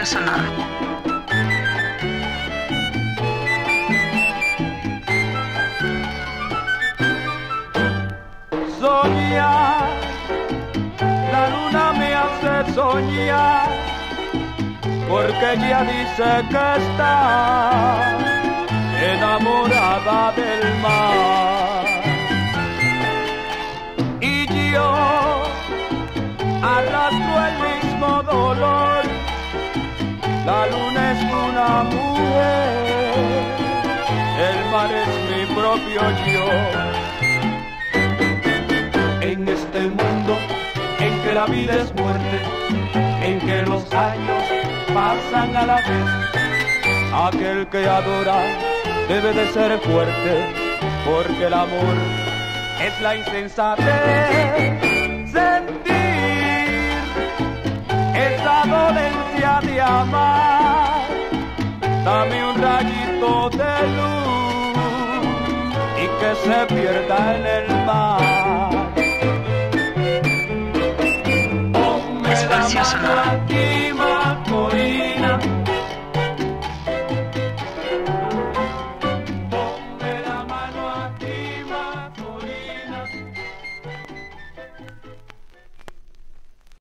Espacio Sonoro. Soñar, la luna me hace soñar, porque ella dice que está enamorada del mar. Y yo arrastro el mismo dolor. La luna es una mujer, el mar es mi propio yo. En este mundo en que la vida es muerte, en que los años pasan a la vez, aquel que adora debe de ser fuerte, porque el amor es la insensatez. Esa dolencia de amar, dame un rayito de luz y que se pierda en el mar.